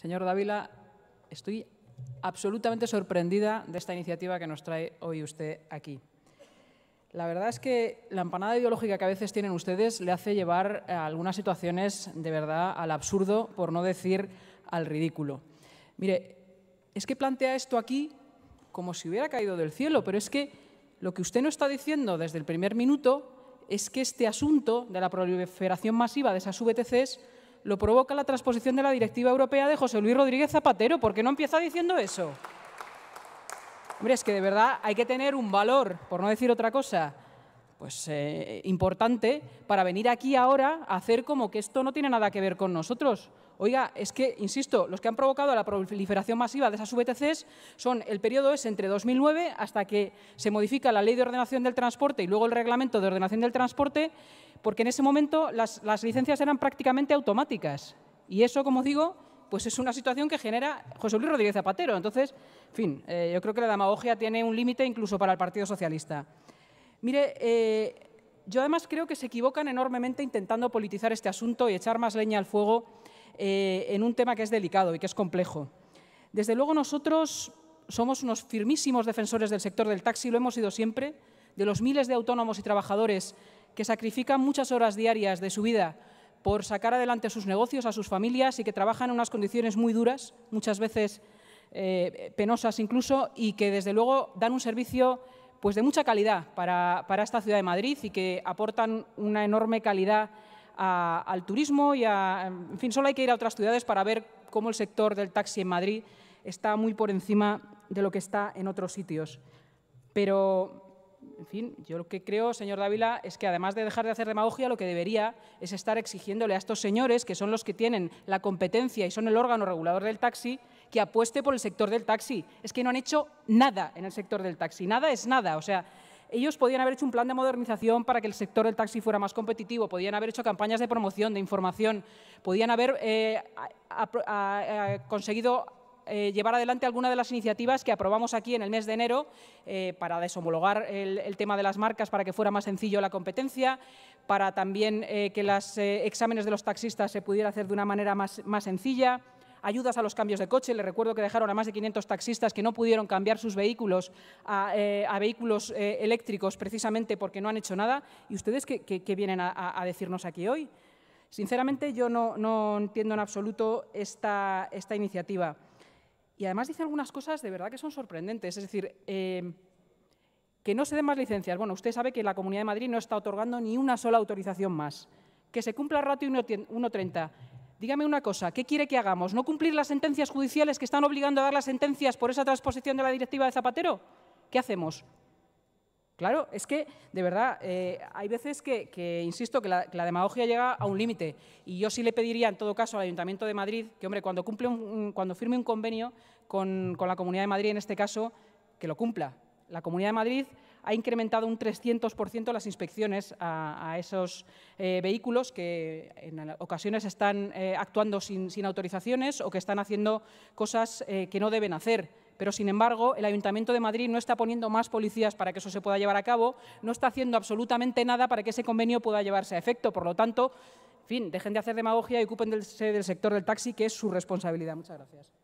Señor Dávila, estoy absolutamente sorprendida de esta iniciativa que nos trae hoy usted aquí. La verdad es que la empanada ideológica que a veces tienen ustedes le hace llevar a algunas situaciones de verdad al absurdo, por no decir al ridículo. Mire, es que plantea esto aquí como si hubiera caído del cielo, pero es que lo que usted no está diciendo desde el primer minuto es que este asunto de la proliferación masiva de esas VTCs lo provoca la transposición de la Directiva Europea de José Luis Rodríguez Zapatero. ¿Por qué no empieza diciendo eso? Hombre, es que de verdad hay que tener un valor, por no decir otra cosa, pues importante, para venir aquí ahora a hacer como que esto no tiene nada que ver con nosotros. Oiga, es que, insisto, los que han provocado la proliferación masiva de esas VTCs son el periodo es entre 2009 hasta que se modifica la Ley de Ordenación del Transporte y luego el Reglamento de Ordenación del Transporte, porque en ese momento las licencias eran prácticamente automáticas. Y eso, como digo, pues es una situación que genera José Luis Rodríguez Zapatero. Entonces, en fin, yo creo que la demagogia tiene un límite incluso para el Partido Socialista. Mire, yo además creo que se equivocan enormemente intentando politizar este asunto y echar más leña al fuego en un tema que es delicado y que es complejo. Desde luego nosotros somos unos firmísimos defensores del sector del taxi, lo hemos sido siempre, de los miles de autónomos y trabajadores que sacrifican muchas horas diarias de su vida por sacar adelante sus negocios, a sus familias, y que trabajan en unas condiciones muy duras, muchas veces penosas incluso, y que desde luego dan un servicio pues de mucha calidad para esta ciudad de Madrid y que aportan una enorme calidad al turismo y en fin, solo hay que ir a otras ciudades para ver cómo el sector del taxi en Madrid está muy por encima de lo que está en otros sitios. Pero, en fin, yo lo que creo, señor Dávila, es que además de dejar de hacer demagogia, lo que debería es estar exigiéndole a estos señores, que son los que tienen la competencia y son el órgano regulador del taxi, que apueste por el sector del taxi. Es que no han hecho nada en el sector del taxi. Nada es nada. O sea, ellos podían haber hecho un plan de modernización para que el sector del taxi fuera más competitivo, podían haber hecho campañas de promoción, de información, podían haber conseguido llevar adelante alguna de las iniciativas que aprobamos aquí en el mes de enero para deshomologar el tema de las marcas, para que fuera más sencillo la competencia, para también que los exámenes de los taxistas se pudiera hacer de una manera más sencilla, ayudas a los cambios de coche. Les recuerdo que dejaron a más de 500 taxistas que no pudieron cambiar sus vehículos a vehículos eléctricos precisamente porque no han hecho nada. ¿Y ustedes qué vienen a decirnos aquí hoy? Sinceramente, yo no entiendo en absoluto esta iniciativa. Y además dice algunas cosas de verdad que son sorprendentes, es decir, que no se den más licencias. Bueno, usted sabe que la Comunidad de Madrid no está otorgando ni una sola autorización más. Que se cumpla el ratio 1.30. Dígame una cosa, ¿qué quiere que hagamos? ¿No cumplir las sentencias judiciales que están obligando a dar las sentencias por esa transposición de la Directiva de Zapatero? ¿Qué hacemos? Claro, es que, de verdad, hay veces que insisto, que la demagogia llega a un límite. Y yo sí le pediría, en todo caso, al Ayuntamiento de Madrid que, hombre, cuando firme un convenio con la Comunidad de Madrid, en este caso, que lo cumpla. La Comunidad de Madrid ha incrementado un 300% las inspecciones a esos vehículos que en ocasiones están actuando sin autorizaciones o que están haciendo cosas que no deben hacer. Pero, sin embargo, el Ayuntamiento de Madrid no está poniendo más policías para que eso se pueda llevar a cabo, no está haciendo absolutamente nada para que ese convenio pueda llevarse a efecto. Por lo tanto, en fin, dejen de hacer demagogia y ocúpense del sector del taxi, que es su responsabilidad. Muchas gracias.